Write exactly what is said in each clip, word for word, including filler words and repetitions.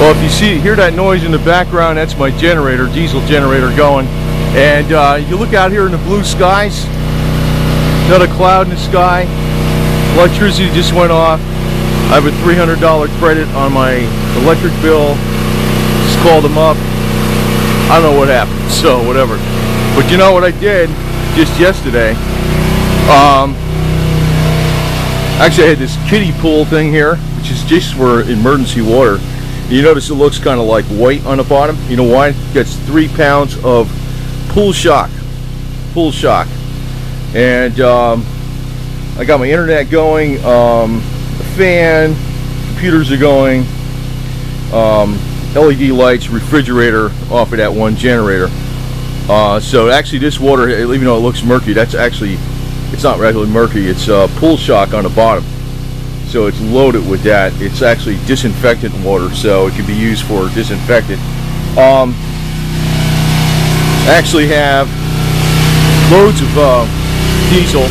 Well, if you see, hear that noise in the background, that's my generator, diesel generator going. And uh, you look out here in the blue skies, not a cloud in the sky. Electricity just went off. I have a three hundred dollar credit on my electric bill. Just called them up. I don't know what happened, so whatever. But you know what I did just yesterday? Um, actually, I had this kiddie pool thing here, which is just for emergency water. You notice it looks kind of like white on the bottom. You know why? That's three pounds of pool shock. Pool shock. And um, I got my internet going. Um, a fan. Computers are going. Um, L E D lights. Refrigerator off of that one generator. Uh, so actually, this water, even though it looks murky, that's actually, it's not regular murky. It's uh, pool shock on the bottom. So it's loaded with that. It's actually disinfectant water, so it can be used for disinfectant. Um, I actually have loads of uh, diesel.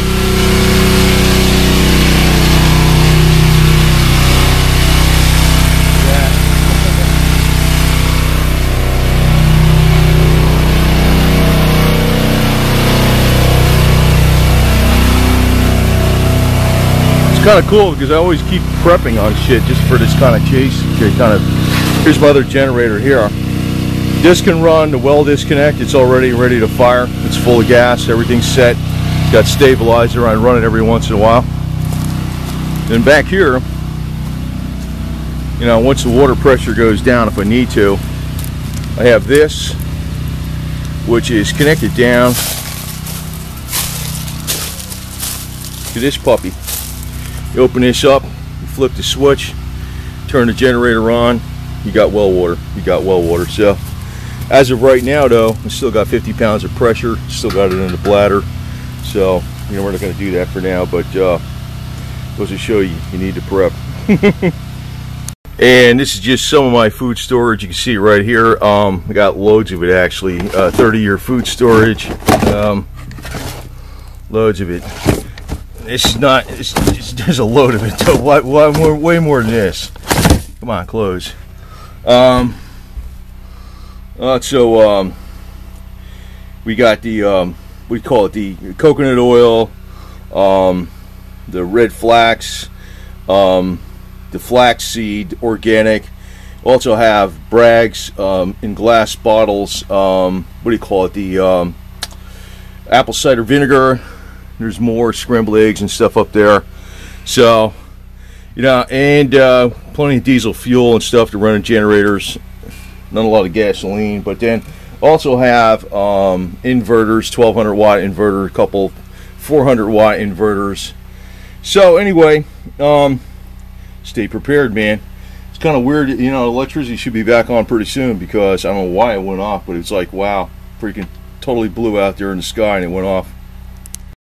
Kind of cool because I always keep prepping on shit just for this kind of chase. Kind of, here's my other generator here. This can run, the well disconnect. It's already ready to fire. It's full of gas. Everything's set. It's got stabilizer. I run it every once in a while. Then back here, you know, once the water pressure goes down, if I need to, I have this, which is connected down to this puppy. You open this up, you flip the switch, turn the generator on, you got well water, you got well water. So as of right now though, I still got fifty pounds of pressure, still got it in the bladder. So, you know, we're not going to do that for now, but uh, goes to show you, you need to prep. And this is just some of my food storage. You can see right here, um, I got loads of it actually, thirty year uh, food storage, um, loads of it. It's not, it's, it's, there's a load of it, though. Why, why more, way more than this. Come on, close. Um, uh, so, um, we got the, um, we call it the coconut oil, um, the red flax, um, the flax seed, organic. Also have Bragg's um, in glass bottles. Um, what do you call it? The um, apple cider vinegar. There's more scrambled eggs and stuff up there. So, you know, and uh, plenty of diesel fuel and stuff to run generators. Not a lot of gasoline, but then also have um, inverters, twelve hundred watt inverter, a couple four hundred watt inverters. So anyway, um, stay prepared, man. It's kind of weird, you know, electricity should be back on pretty soon because I don't know why it went off, but it's like, wow, freaking totally blew out there in the sky and it went off.